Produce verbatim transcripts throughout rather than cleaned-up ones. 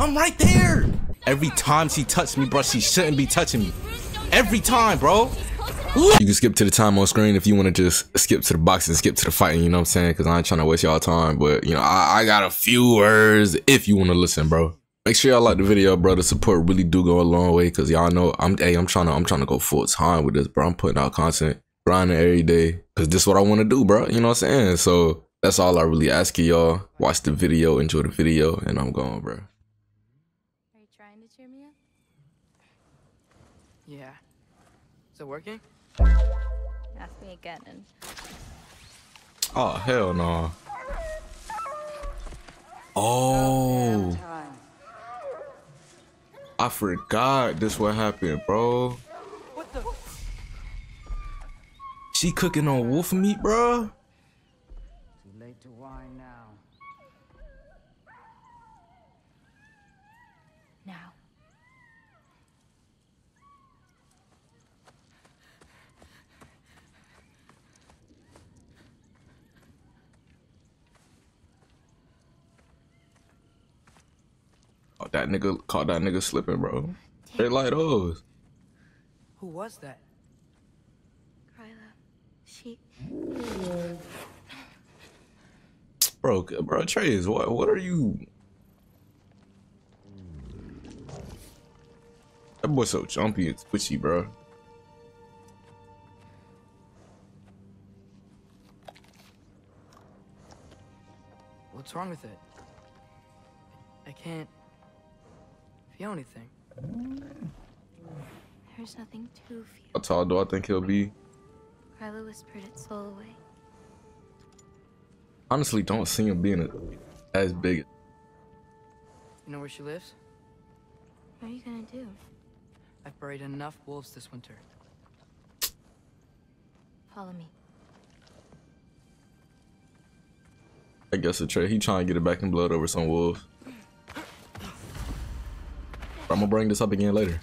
I'm right there. Every time she touched me, bro, she shouldn't be touching me. Every time, bro. You can skip to the time on screen if you want to just skip to the box and skip to the fighting, you know what I'm saying? Because I ain't trying to waste y'all time, but, you know, I, I got a few words if you want to listen, bro. Make sure y'all like the video, bro. The support really do go a long way because y'all know I'm, hey, I'm trying to, I'm trying to go full time with this, bro. I'm putting out content, grinding every day because this is what I want to do, bro. You know what I'm saying? So that's all I really ask of y'all. Watch the video, enjoy the video, and I'm gone, bro. Are you trying to cheer me up? Yeah. Is it working? Ask me again. And... Oh, hell no. Oh. I forgot this what happened, bro. What the? She cooking on wolf meat, bro. Too late to whine now. Now. Oh, that nigga caught that nigga slipping, bro. They like those. Who was that? Kryla. She. Bro, bro, Trace, what, what are you? That boy's so jumpy and twitchy, bro. What's wrong with it? I can't. Feel anything. There's nothing to feel. How tall do I think he'll be? Kryla whispered its soul away. Honestly, don't see him being a, as big. You know where she lives? What are you gonna do? I've buried enough wolves this winter. Follow me. I guess a trait. He trying to get it back in blood over some wolves. I'm gonna bring this up again later.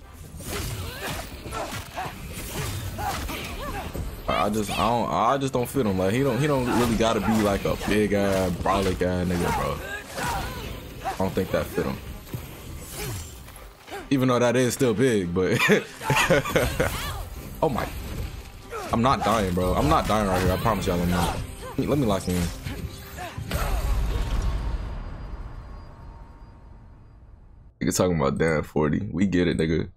I just, I don't, I just don't fit him. Like he don't, he don't really gotta be like a big guy, brolic guy, nigga, bro. I don't think that fit him. Even though that is still big, but oh my, I'm not dying, bro. I'm not dying right here. I promise y'all, I'm not. Let me lock in. Nigga talking about damn forty. We get it, nigga.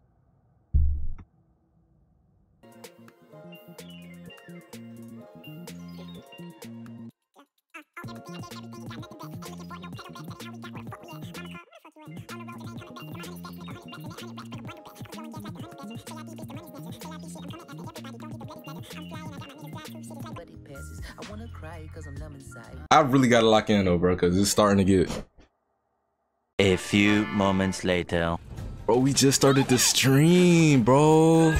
I really gotta lock in though, bro, because it's starting to get. A few moments later. Bro, we just started the stream, bro.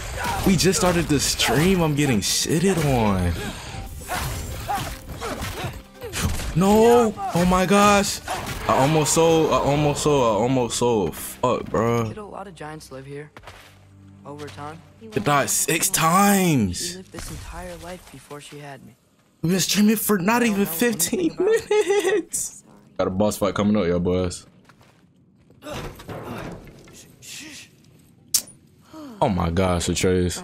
We just started the stream. I'm getting shitted on. No! Oh my gosh! I almost sold. I almost sold. I almost sold. Fuck, bro. Did a lot of giants live here? Over time? They died six times. She lived this entire life before she had me. We've been streaming for not even fifteen minutes. Got a boss fight coming up, y'all boys. Oh my gosh, the trays.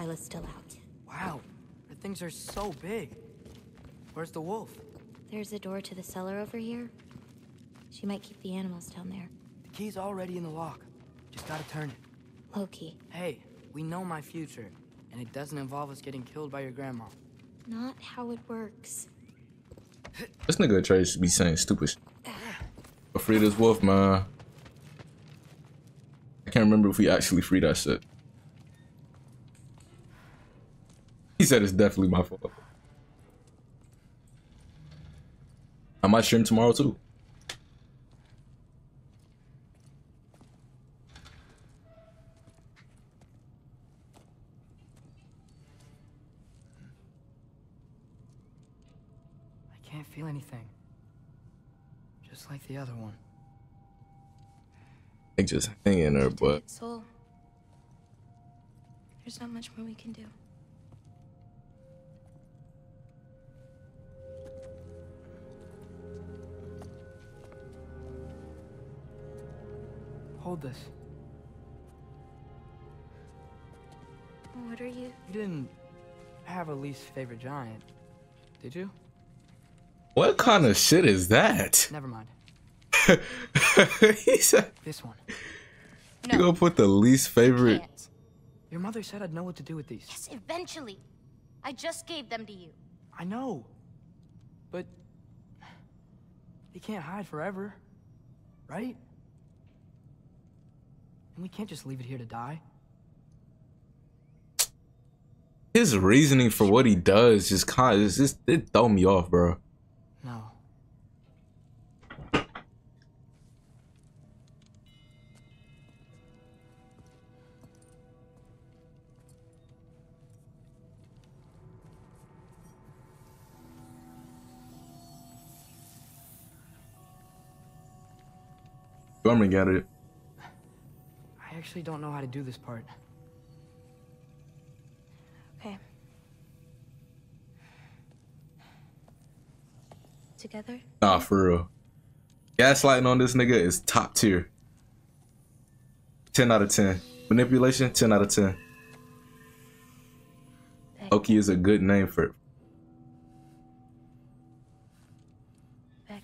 Wow, the things are so big. Where's the wolf? There's a door to the cellar over here. She might keep the animals down there. The key's already in the lock. Just gotta turn it. Loki. Hey, we know my future, and it doesn't involve us getting killed by your grandma. Not how it works. This nigga the trays should be saying stupid shit. Free this wolf, man. I can't remember if we actually freed that shit. He said it's definitely my fault. I might stream tomorrow too. I can't feel anything. Just like the other one. I just hang in her, but there's not much more we can do. Hold this. What are you? You didn't have a least favorite giant, did you? What kind of shit is that? Never mind. He said, this one. No. You gonna put the least favorite? Your mother said I'd know what to do with these. Yes, eventually. I just gave them to you. I know. But you can't hide forever, right? And we can't just leave it here to die. His reasoning for what he does just kind of just it throw me off, bro. No. Gorman got it. I actually don't know how to do this part. Okay. Together? Nah, for real. Gaslighting on this nigga is top tier. ten out of ten. Manipulation, ten out of ten. Beck. Loki is a good name for it. Beck.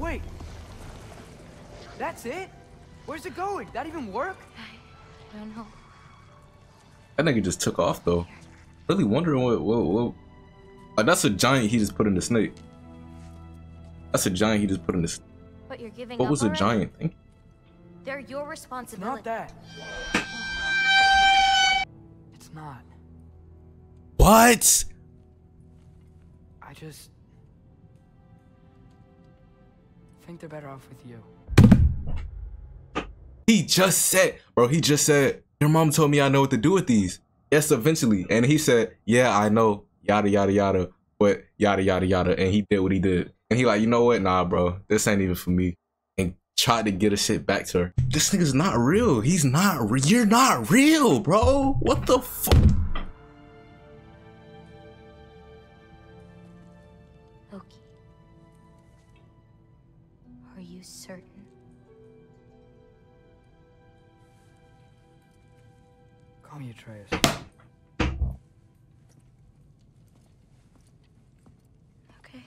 Wait, that's it? Where's it going? That even work? I don't know. That nigga just took off though. Really wondering what, what, what. Like, that's a giant he just put in the snake. That's a giant he just put in the snake. But you're giving what up was already? A giant thing? They're your responsibility. It's not that. It's not. What? I just. I think they're better off with you. He just said, bro, he just said, your mom told me I know what to do with these. Yes, eventually. And he said, yeah, I know, yada, yada, yada, but yada, yada, yada. And he did what he did. And he like, you know what? Nah, bro, this ain't even for me. And tried to get his shit back to her. This nigga's not real. He's not real. You're not real, bro. What the fuck? Certain. Call me Atreus. Okay.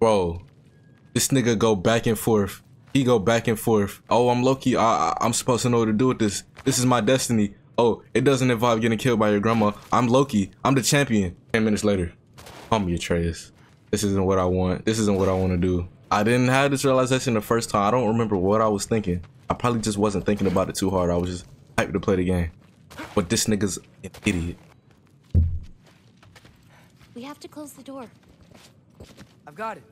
Bro, this nigga go back and forth. He go back and forth. Oh, I'm Loki. I, I I'm supposed to know what to do with this. This is my destiny. Oh, it doesn't involve getting killed by your grandma. I'm Loki. I'm the champion. Ten minutes later. Call me Atreus. This isn't what I want. This isn't what I want to do. I didn't have this realization the first time. I don't remember what I was thinking. I probably just wasn't thinking about it too hard. I was just hyped to play the game. But this nigga's an idiot. We have to close the door. I've got it.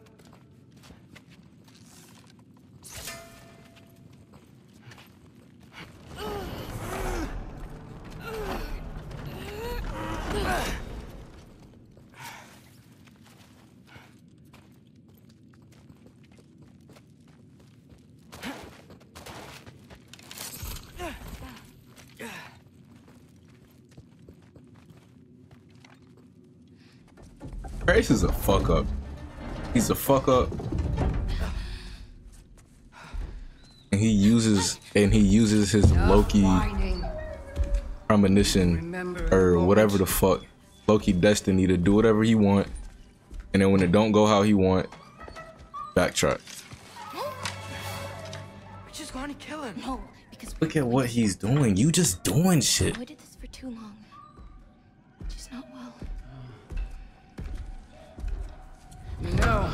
Grace is a fuck up. He's a fuck up. And he uses and he uses his Loki premonition or whatever the fuck. Loki destiny to do whatever he want. And then when it don't go how he want, backtrack. We're just gonna kill him. No, because look at what he's doing. You just doing shit. We did this for too long. She's not well. No.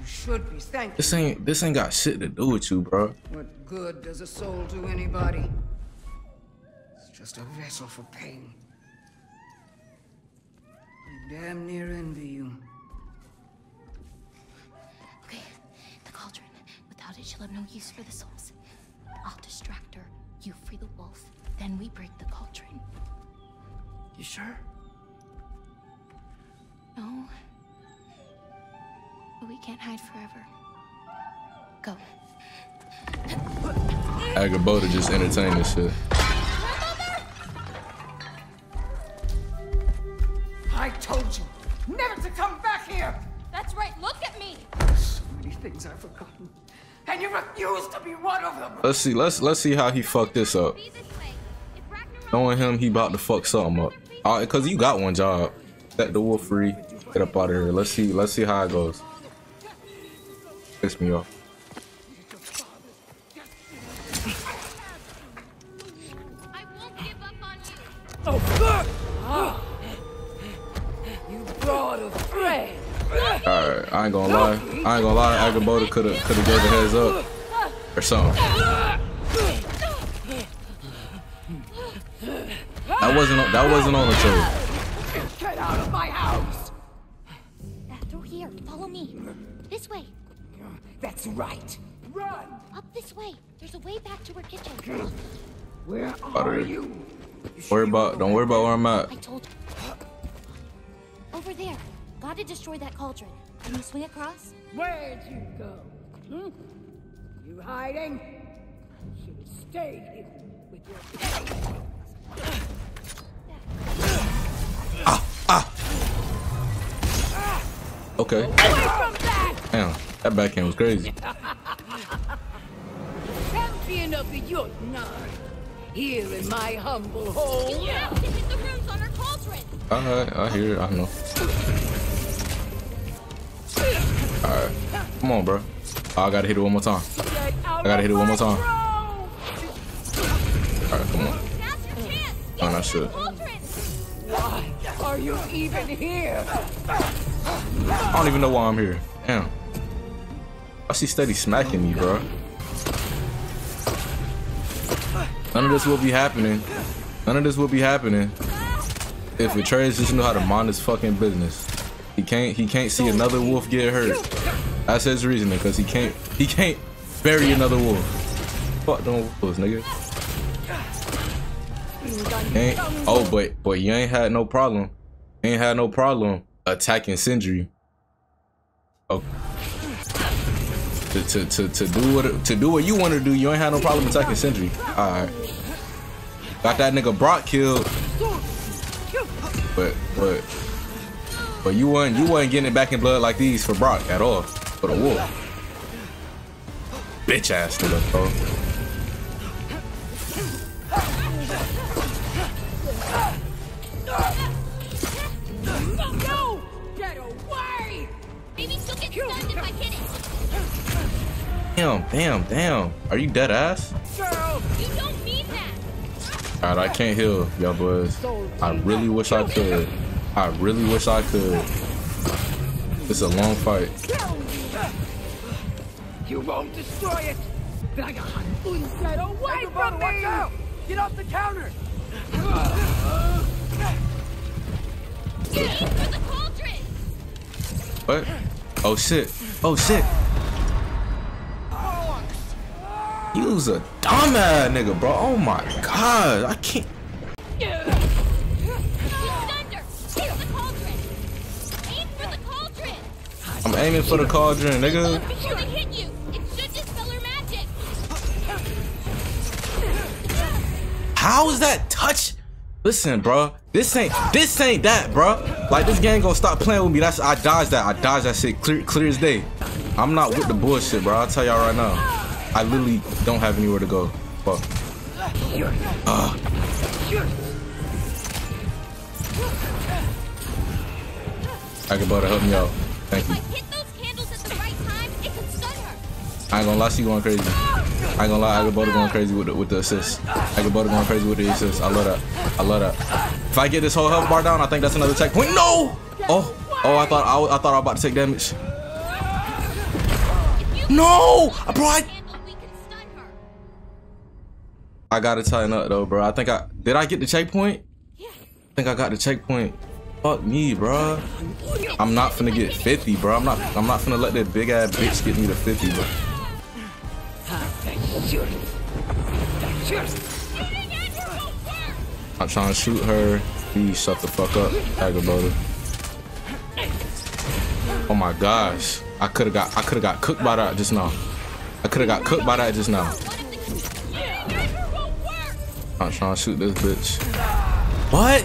You should be thankful. This ain't this ain't got shit to do with you, bro. What good does a soul do anybody? It's just a vessel for pain. I damn near envy you. Okay, the cauldron. Without it, she'll have no use for the souls. I'll distract her. You free the wolf. and we break the cauldron. You sure? No. But we can't hide forever. Go. Agabota just entertain this shit. I told you never to come back here. That's right. Look at me. So many things I've forgotten, and you refuse to be one of them. Let's see. Let's let's see how he fucked this up. Knowing him, he about to fuck something up. All right, cause you got one job. Set the wolf free. Get up out of here. Let's see. Let's see how it goes. Piss me off. Alright, I ain't gonna lie. I ain't gonna lie, Agabota could've could've gave a heads up or something. That wasn't on, that wasn't on the trail. Get out of my house. Through here, follow me. This way. That's right. Run! Up this way. There's a way back to her kitchen. Where are you? Worry about don't worry about where I'm at. I told you. Over there. Gotta destroy that cauldron. Can you swing across? Where'd you go? Hmm? You hiding? You stayed here with your ah, ah. Okay. Damn, that backhand was crazy. Champion of the Jotnar, here in my humble home. You have to hit the runes on our cauldron. Alright, I hear it. I know. Alright, come on, bro. Oh, I gotta hit it one more time. I gotta hit it one more time. Alright, come on. Oh, that's it. Why are you even here? I don't even know why I'm here. Damn. I see steady smacking me, bro. None of this will be happening. None of this will be happening if Atreus just knew how to mind his fucking business. He can't he can't see another wolf get hurt. That's his reasoning, because he can't he can't bury another wolf. Fuck them wolves, nigga. Ain't, oh but but you ain't had no problem. You ain't had no problem attacking Sindri. Oh. To to to, to do what to do what you want to do, you ain't had no problem attacking Sindri. Alright. Got that nigga Brock killed. But but But you weren't you weren't getting it back in blood like these for Brock at all. For the wolf. Bitch ass nigga, bro. No, no! Get away! Maybe she'll get stunned if I hit it. Damn, damn, damn. Are you dead ass? Girl, you don't need that. Alright, I can't heal, y'all boys. I really wish I could. I really wish I could. It's a long fight. You won't destroy it. Vagabond, get away from me! Watch out! Get off the counter! Get in for the cauldron! What? Oh shit! Oh shit! You's a dumbass nigga, bro. Oh my god! I can't. I'm aiming for the cauldron, nigga. How is that touch? Listen, bro. This ain't this ain't that, bro. Like this game gonna stop playing with me. That's I dodged that. I dodged that shit clear clear as day. I'm not with the bullshit, bro. I'll tell y'all right now. I literally don't have anywhere to go. Fuck. Uh. I can better help me out. Thank you. If I hit those candles at the right time, it can stun her. I ain't gonna lie, she going crazy. I ain't gonna lie, Agabota going crazy with the, with the assist. Agabota going crazy with the assist. I love that. I love that. If I get this whole health bar down, I think that's another checkpoint. No! Oh, oh, I thought I, I thought I was about to take damage. No! Bro, I... I gotta tighten up though, bro. I think I... Did I get the checkpoint? I think I got the checkpoint. Fuck me, bro. I'm not finna get fifty, bro. I'm not. I'm not finna let that big ass bitch get me to fifty, bro. I'm trying to shoot her. You shut the fuck up, aggravator. Oh my gosh. I could have got I could have got cooked by that just now. I could have got cooked by that just now. I'm trying to shoot this bitch. What?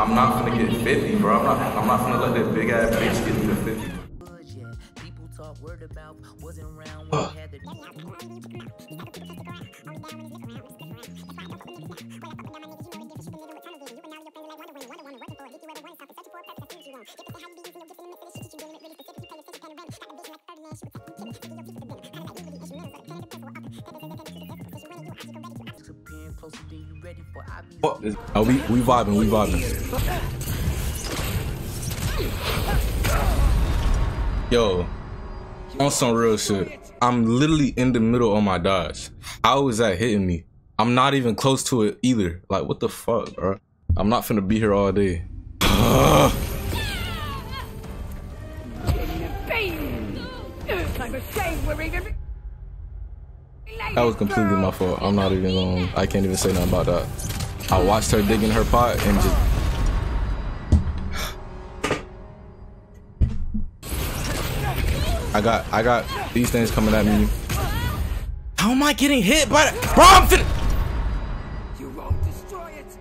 I'm not gonna get fifty, bro. I'm not, I'm not gonna let this big ass bitch get me to fifty. Uh. What? Oh, we we vibing, we vibing. Yo, on some real shit. I'm literally in the middle of my dodge. How is that hitting me? I'm not even close to it either. Like, what the fuck, bro? I'm not finna be here all day. That was completely my fault. I'm not even gonna, I can't even say nothing about that. I watched her dig in her pot and just. I got, I got these things coming at me. How am I getting hit by that? Bro, I'm fin- You won't destroy it.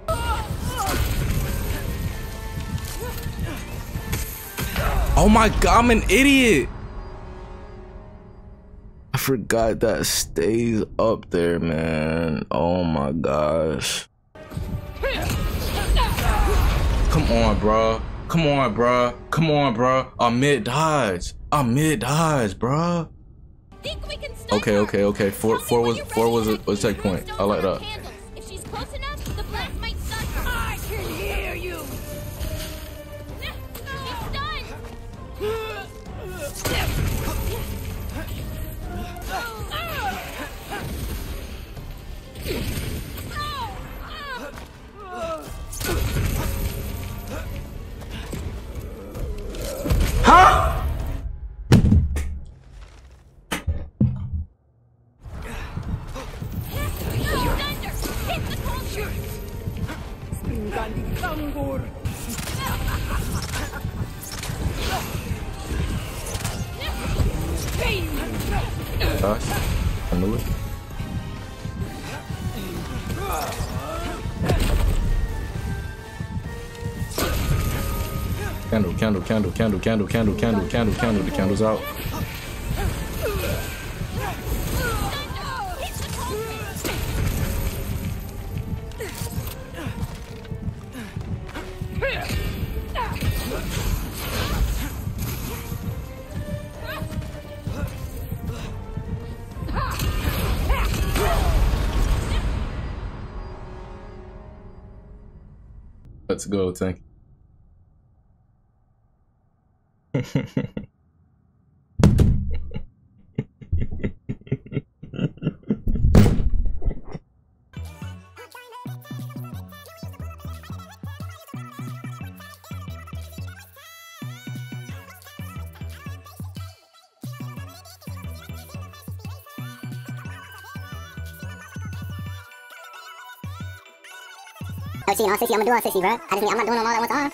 Oh my god, I'm an idiot. I forgot that stays up there, man. Oh my gosh. Come on, bro. Come on, bro. Come on, bro. I'm mid dodge. I'm mid dodge, bro. Okay, okay, okay. Four, four was, four was a, was a checkpoint. I like that. If she's close enough, the blast might stun her. I can hear you. She's done. Huh? I knew it. Candle, candle, candle, candle, candle, candle, candle, candle, candle. The candle's out. Let's go, thank you. I'm seeing all sixty, I'm gonna do all sixty, bro. I just mean, I'm not doing them all at one time.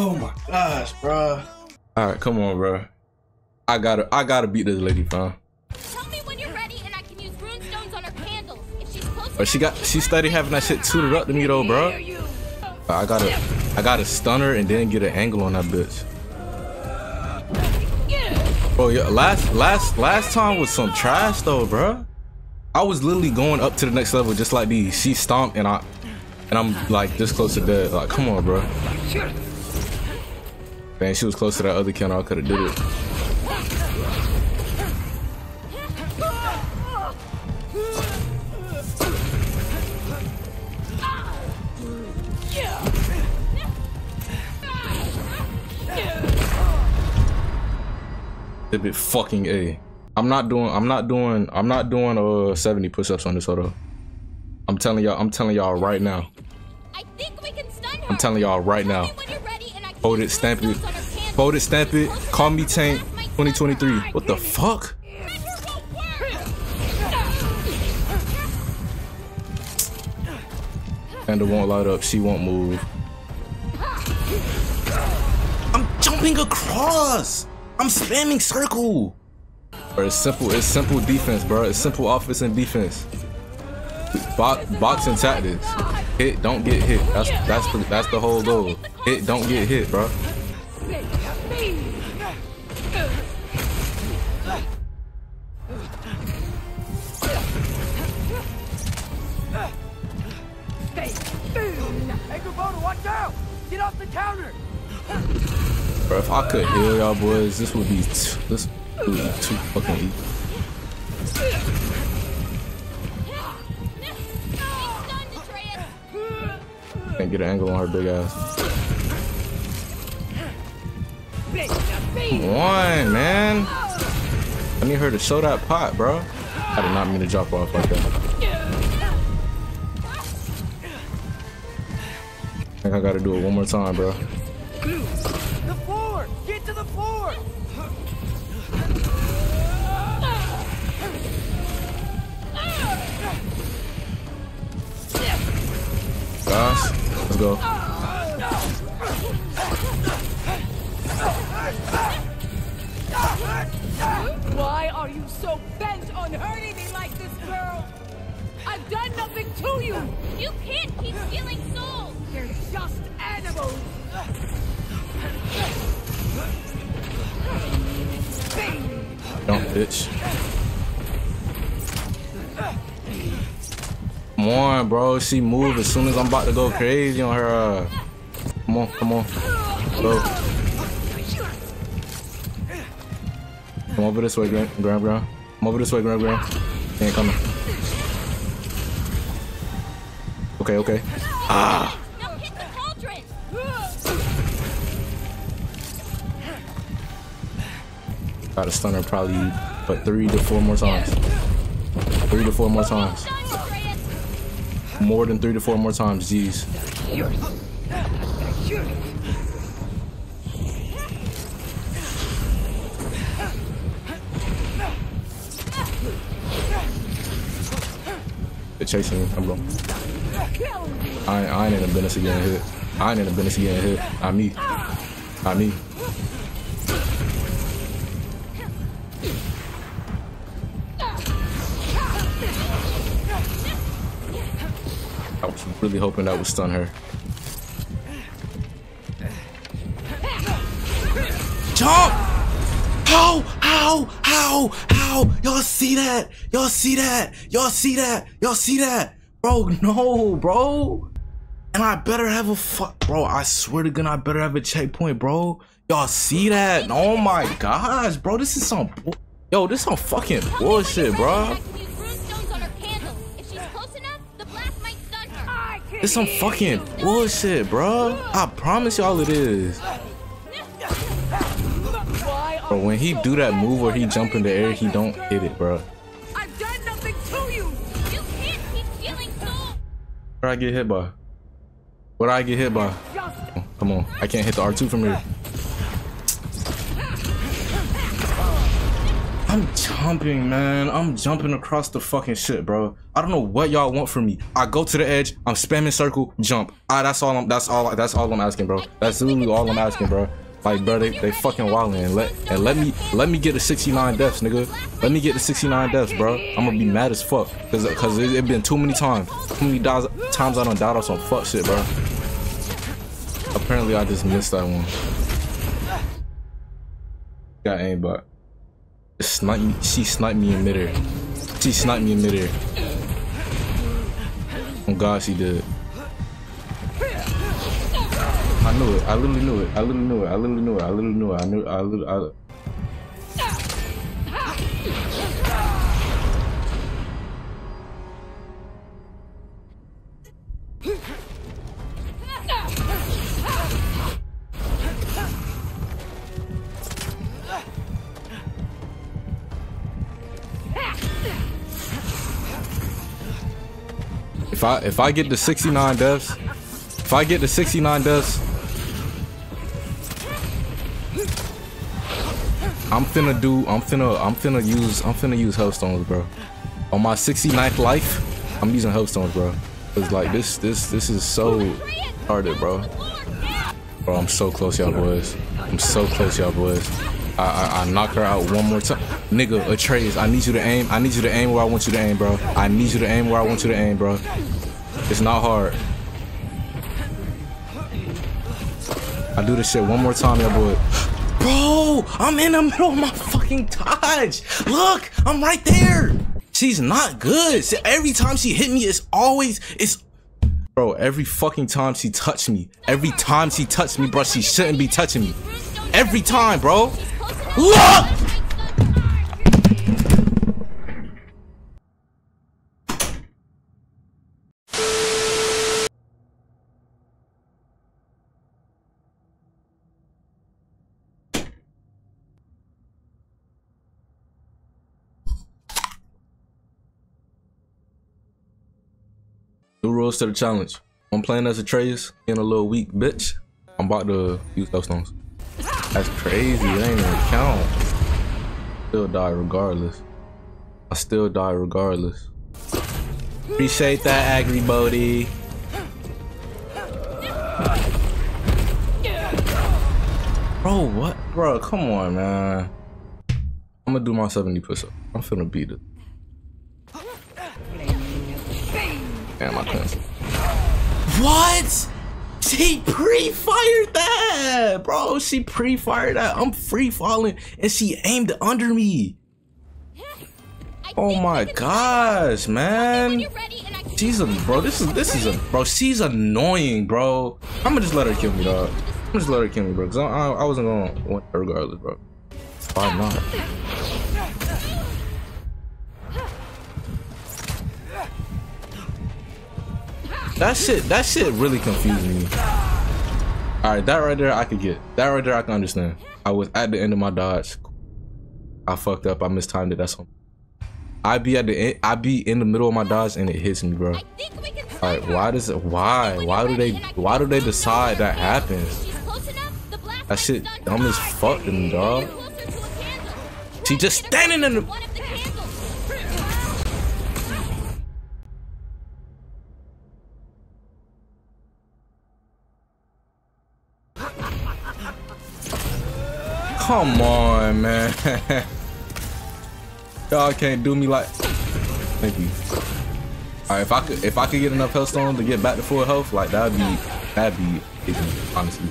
Oh my gosh, bro. All right, come on, bro. I gotta, I gotta beat this lady, bro. But she got, she started having that shit tooted up to me though, bro. I gotta, I gotta stun her and then get an angle on that bitch. Bro, yeah, last, last, last time was some trash though, bro. I was literally going up to the next level just like these. She stomped and I, and I'm like this close to dead. Like, come on, bro. Man, she was close to that other counter. I could have did it. It be fucking A. I'm not doing I'm not doing I'm not doing uh seventy push-ups on this, hold up. I'm telling y'all, I'm telling y'all right now. I think we can stun her. I'm telling y'all right now. Vote it, stamp it. Vote it, stamp it. Call me Tank twenty twenty-three. What the fuck? Thunder won't light up. She won't move. I'm jumping across. I'm spamming circle. Bro, it's simple. It's simple defense, bro. It's simple offense and defense. Bo boxing tactics. Hit, don't get hit. That's that's the, that's the whole goal. Hit, don't get hit, bro. Get off the counter. Bro, if I could heal y'all boys, this would be too, this would be too fucking easy. Can't get an angle on her big ass. Come on, man. I need her to show that pot, bro. I did not mean to drop off like that. I think I gotta do it one more time, bro. The floor! Get to the floor! Gosh, let's go. Why are you so bent on hurting me like this, girl? I've done nothing to you! You can't keep stealing souls! They're just animals! Don't bitch. Come on, bro. She moved as soon as I'm about to go crazy on her. Come on, come on. Go. Come over this way, Graham, Graham, Graham. Come over this way, Graham, Graham. He ain't coming. Okay, okay. Ah. Got to stun her probably, but three to four more times. Three to four more times. More than three to four more times, jeez. They're chasing me. I'm going. I, I ain't in the business of getting hit. I ain't in the business of getting hit. I me. I me. I was really hoping that would stun her. Jump! How? How? How? How? Y'all see that? Y'all see that? Y'all see that? Y'all see that? Bro, no, bro. And I better have a fuck, bro. I swear to God, I better have a checkpoint, bro. Y'all see that? Oh my gosh, bro. This is some, yo, this some fucking bullshit, bro. It's some fucking bullshit, bro. I promise y'all it is. Bro, when he do that move or he jump in the air, he don't hit it, bro. I've done nothing to you. You can't keep stealing souls. What I get hit by? What I get hit by? Oh, come on, I can't hit the R two from here. I'm jumping, man. I'm jumping across the fucking shit, bro. I don't know what y'all want from me. I go to the edge. I'm spamming circle, jump. Ah, that's all. I'm, that's all. That's all I'm asking, bro. That's literally all I'm asking, bro. Like, bro, they, they fucking wildin'. And let and let me let me get the sixty-nine deaths, nigga. Let me get the sixty-nine deaths, bro. I'm gonna be mad as fuck, cause cause it, it been too many times. Too many times I done died on some fuck shit, bro. Apparently, I just missed that one. Got aimbot. Snipe me. She sniped me in midair. She sniped me in midair. Oh God, she did. I knew it. I literally knew it. I literally knew it. I literally knew it. I literally knew it. I knew. I literally. If I if I get to sixty-nine deaths, if I get to sixty-nine deaths, I'm finna do I'm finna I'm finna use I'm finna use Hellstones, bro. On my sixty-ninth life, I'm using Hellstones, bro. Cause like this this this is so retarded, bro. Bro, I'm so close, y'all boys. I'm so close, y'all boys. I, I, I knock her out one more time. Nigga, Atreus, I need you to aim. I need you to aim where I want you to aim, bro. I need you to aim where I want you to aim, bro. It's not hard. I do this shit one more time, y'all boy. Bro, I'm in the middle of my fucking dodge. Look, I'm right there. She's not good. Every time she hit me, it's always, it's bro, every fucking time she touched me. Every time she touched me, bro, she shouldn't be touching me. Every time, bro. Look! New rules to the challenge. I'm playing as Atreus, being a little weak bitch. I'm about to use those stones. That's crazy, it ain't even count. Still die regardless. I still die regardless. Appreciate that, Agri Bodhi. Bro, what? Bro, come on, man. I'm gonna do my seventy push-up. I'm finna beat it. Damn, I can't. What? She pre-fired that, bro. She pre-fired that. I'm free falling, and she aimed under me. Oh my gosh, man. She's a bro. This is this is a bro. She's annoying, bro. I'm gonna just let her kill me, dog. I'm gonna just let her kill me, bro. Cause I I, I wasn't gonna win her regardless, bro. Why not? That shit, that shit really confused me. All right, that right there I could get. That right there I can understand. I was at the end of my dodge. I fucked up. I mistimed it. That's on. I be at the end. I be in the middle of my dodge and it hits me, bro. All right, why does it? Why? Why do they? Why do they decide that happens? That shit dumb as fuck to me, dog. She just standing in the. Come on, man. Y'all can't do me like. Thank you. All right, if I could, if I could get enough Hellstone to get back to full health, like that'd be, that'd be, honestly.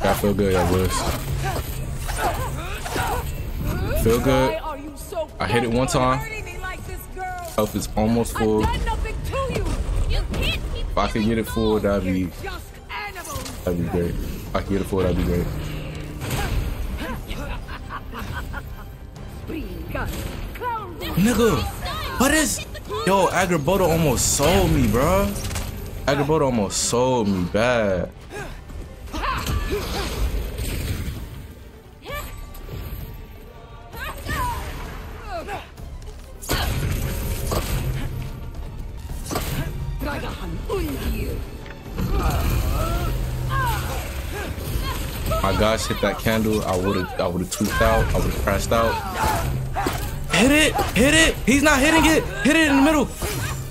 I feel good, y'all boys. Feel good. I hit it one time. Health is almost full. If I could get it full, that'd be that'd be great. If I could get it full, that'd be great. Nigga, what is? Yo, Agriboto almost sold me, bro. Agriboto almost sold me bad. My gosh, hit that candle. I would've, I would've tweaked out. I would've crashed out. Hit it, hit it. He's not hitting it. Hit it in the middle.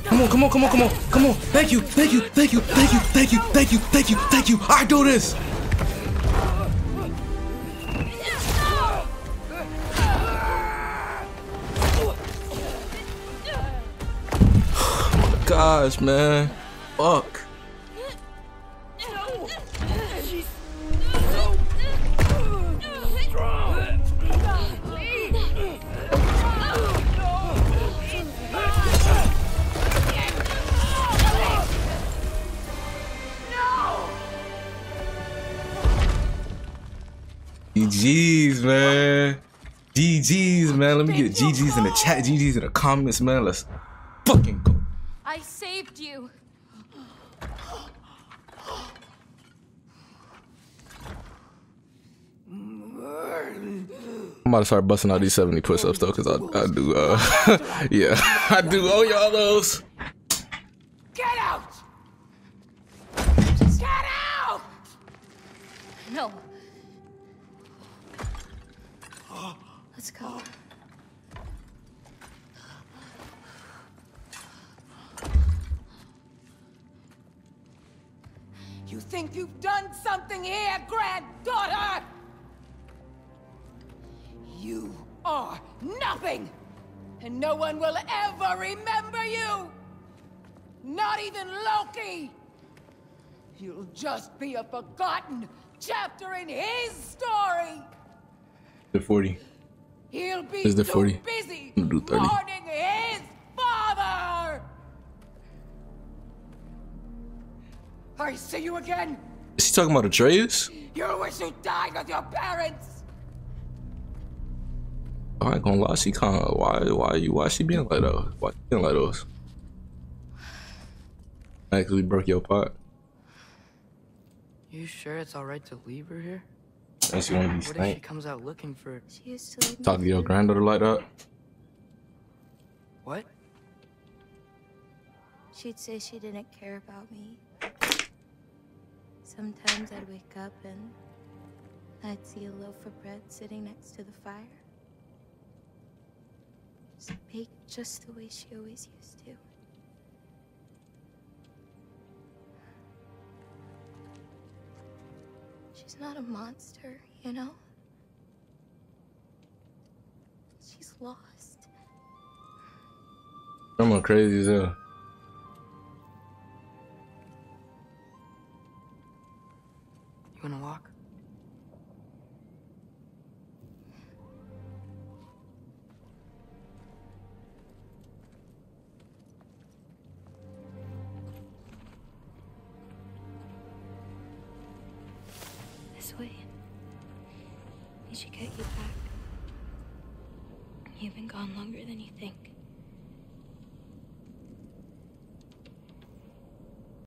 Come on, come on, come on, come on, come on. Thank you, thank you, thank you, thank you, thank you, thank you, thank you, thank you. I do this. Oh my gosh, man. Fuck. Jeez, man. G G's, man. Let me get G G's in the chat, G G's in the comments, man. Let's fucking go. I saved you. I'm about to start busting out these seventy push-ups though, cause I I do uh yeah I do owe y'all those. Get out! Just get out! No. Let's go. You think you've done something here, granddaughter? You are nothing, and no one will ever remember you. Not even Loki. You'll just be a forgotten chapter in his story. The forty. He'll be too busy mourning his father. I see you again. Is he talking about Atreus? You wish you died with your parents. I ain't gonna lie, she kind of why why you why she being like us? Why she being like us? Actually broke your pot. You sure it's all right to leave her here? That's one of these things. What if she comes out looking for? She used to leave talk to your granddaughter like that. What? She'd say she didn't care about me. Sometimes I'd wake up and I'd see a loaf of bread sitting next to the fire. It's baked just the way she always used to. She's not a monster, you know? She's lost. I'm crazy as hell. You wanna walk? Way. We should get you back. You've been gone longer than you think.